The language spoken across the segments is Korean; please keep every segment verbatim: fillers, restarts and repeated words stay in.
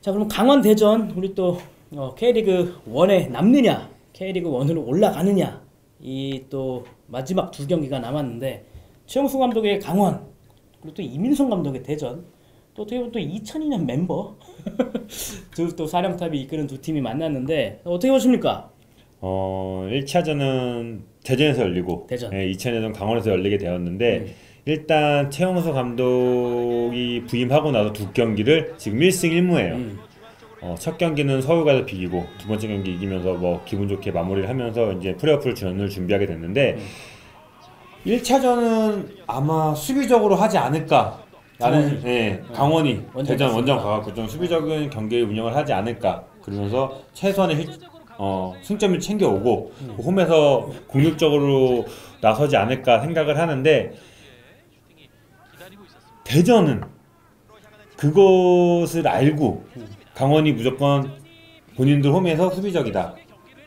자, 그럼 강원 대전 우리 또 어, 케이리그 원에 남느냐, 케이리그 원으로 올라가느냐, 이 또 마지막 두 경기가 남았는데 최용수 감독의 강원, 그리고 또 이민성 감독의 대전, 또 어떻게 보면 또 이천이 년 멤버 또 사령탑이 이끄는 두 팀이 만났는데 어떻게 보십니까? 어, 일 차전은 대전에서 열리고 대전. 예, 이 차전은 강원에서 열리게 되었는데 음. 일단 최용수 감독이 부임하고 나서 두 경기를 지금 일 승 일 무예요. 음. 어, 첫 경기는 서울 가서 비기고 두 번째 경기 이기면서 뭐 기분 좋게 마무리를 하면서 이제 플레이오프를 전을 준비하게 됐는데 음. 일 차전은 아마 수비적으로 하지 않을까. 나는 예, 강원이 원정 대전 원정 가갖고 좀 수비적인 경기 운영을 하지 않을까. 그러면서 최소한의 힐, 어, 승점을 챙겨오고 음. 홈에서 공격적으로 나서지 않을까 생각을 하는데 대전은 그것을 알고 강원이 무조건 본인들 홈에서 수비적이다.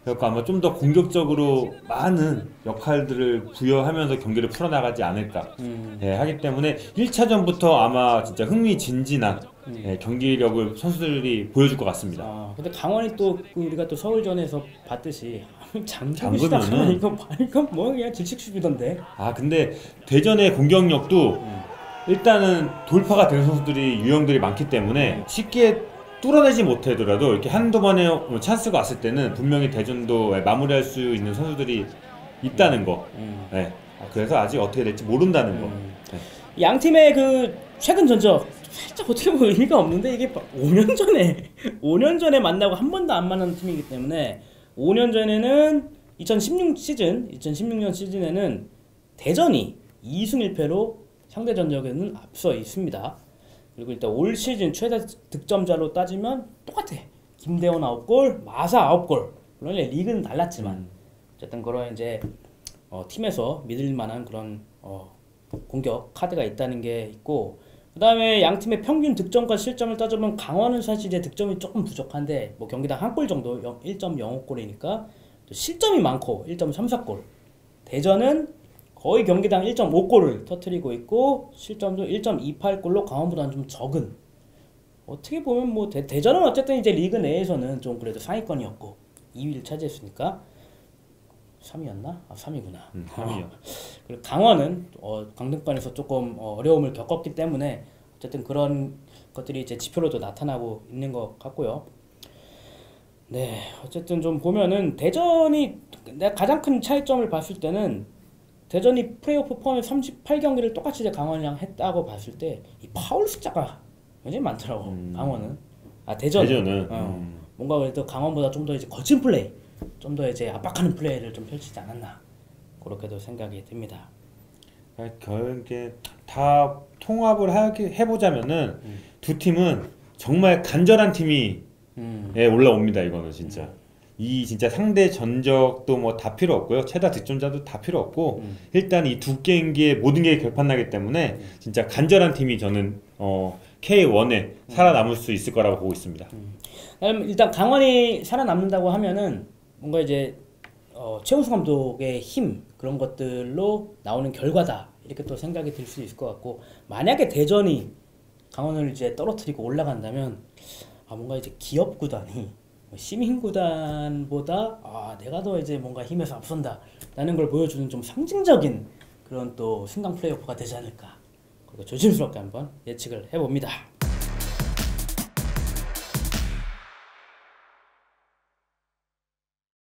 그래서 아마 좀 더 공격적으로 많은 역할들을 부여하면서 경기를 풀어나가지 않을까 음. 예, 하기 때문에 일 차전부터 아마 진짜 흥미진진한 음. 예, 경기력을 선수들이 보여줄 것 같습니다. 아, 근데 강원이 또 우리가 또 서울전에서 봤듯이 장군이 시작하면 이거 이건 뭐 그냥 질식수비던데. 아 근데 대전의 공격력도 음. 일단은 돌파가 되는 선수들이 유형들이 많기 때문에 쉽게 뚫어내지 못하더라도 이렇게 한두 번의 찬스가 왔을 때는 분명히 대전도 마무리할 수 있는 선수들이 있다는 거. 음. 네. 그래서 아직 어떻게 될지 모른다는 거. 음. 네. 양 팀의 그 최근 전적 살짝 어떻게 보면 의미가 없는데 이게 오 년 전에 오 년 전에 만나고 한 번도 안 만난 팀이기 때문에 오 년 전에는 이천십육 시즌 이천십육 년 시즌에는 대전이 이 승 일 패로 상대 전적에는 앞서 있습니다. 그리고 일단 올 시즌 최다 득점자로 따지면 똑같아. 김대원 아홉 골, 마사 아홉 골. 물론 리그는 달랐지만 어쨌든 그런 이제 어, 팀에서 믿을만한 그런 어, 공격 카드가 있다는 게 있고, 그 다음에 양 팀의 평균 득점과 실점을 따져보면 강원은 사실 이제 득점이 조금 부족한데 뭐 경기당 한 골 정도 일 점 영오 골이니까 또 실점이 많고 일 점 삼사 골. 대전은 거의 경기당 일 점 오 골을 터뜨리고 있고 실점도 일 점 이팔 골로 강원보다는 좀 적은, 어떻게 보면 뭐 대, 대전은 어쨌든 이제 리그 내에서는 좀 그래도 상위권이었고 이 위를 차지했으니까 삼 위였나? 아 삼 위구나. 음, 삼 위요. 어. 그리고 강원은 어, 강등권에서 조금 어, 어려움을 겪었기 때문에 어쨌든 그런 것들이 이제 지표로도 나타나고 있는 것 같고요. 네, 어쨌든 좀 보면은 대전이 내가 가장 큰 차이점을 봤을 때는 대전이 플레이오프 포함해 삼십팔 경기를 똑같이 이제 강원이랑 했다고 봤을 때 이 파울 숫자가 굉장히 많더라고. 음. 강원은 아 대전, 대전은 어, 음. 뭔가 그래도 강원보다 좀 더 이제 거친 플레이, 좀 더 이제 압박하는 플레이를 좀 펼치지 않았나 그렇게도 생각이 듭니다. 결국에 다 통합을 하기, 해보자면은 음. 두 팀은 정말 간절한 팀이 음. 예, 올라옵니다. 이거는 진짜. 음. 이 진짜 상대 전적도 뭐 다 필요 없고요, 최다 득점자도 다 필요 없고 음. 일단 이 두 경기에 모든 게 결판나기 때문에 음. 진짜 간절한 팀이 저는 어, 케이 원에 음. 살아남을 수 있을 거라고 보고 있습니다. 음. 일단 강원이 살아남는다고 하면은 뭔가 이제 어, 최용수 감독의 힘 그런 것들로 나오는 결과다 이렇게 또 생각이 들 수 있을 것 같고, 만약에 대전이 강원을 이제 떨어뜨리고 올라간다면 아 뭔가 이제 기업 구단이 시민구단보다 아 내가 더 이제 뭔가 힘에서 앞선다 라는 걸 보여주는 좀 상징적인 그런 또 승강 플레이오프가 되지 않을까, 그리고 조심스럽게 한번 예측을 해봅니다.